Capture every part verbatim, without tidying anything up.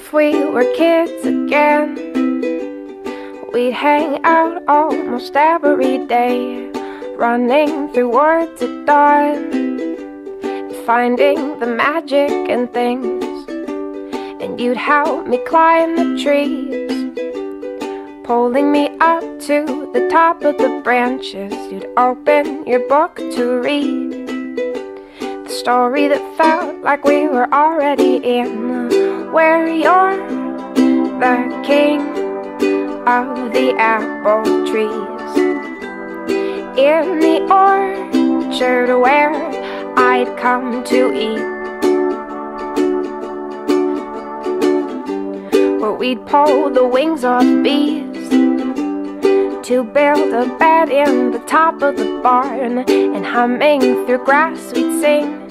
If we were kids again, we'd hang out almost every day, running through woods at dawn, and finding the magic in things. And you'd help me climb the trees, pulling me up to the top of the branches. You'd open your book to read the story that felt like we were already in, where you're the king of the apple trees, in the orchard where I'd come to eat. We'd pull the wings off bees to build a bed in the top of the barn, and humming through grass we'd sing,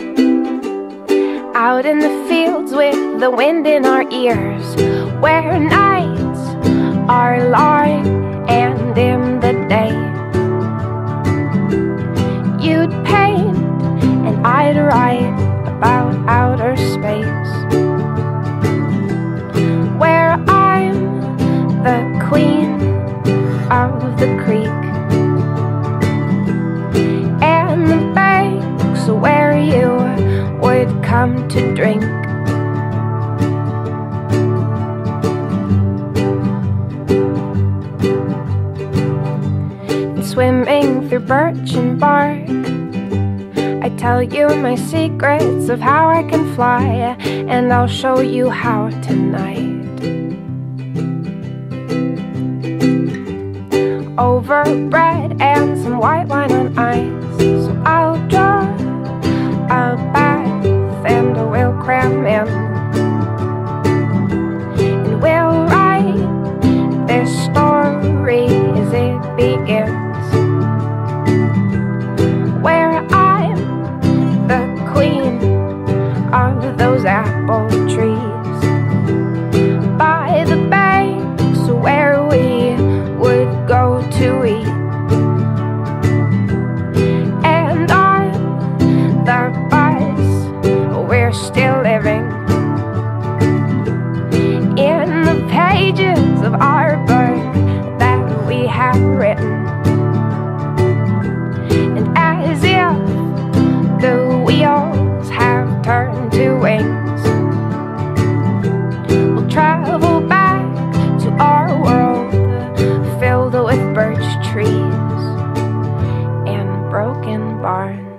out in the fields with the wind in our ears, where nights are long and in the day. You'd paint and I'd write about outer space, where I'm the queen of the creek, and the banks where you would come to drink. And swimming through birch and bark, I tell you my secrets of how I can fly, and I'll show you how tonight. Over bread and some white wine on ice, so I'll draw a bath and we'll cram in, and we'll write this story as it begins, where I'm the queen of those apple trees, by the banks where we would go to eat, and on the bus we're still living, in the pages of our book that we have written. And as if the wheels have turned to wings, we'll travel back to our world filled with birch trees and broken barns.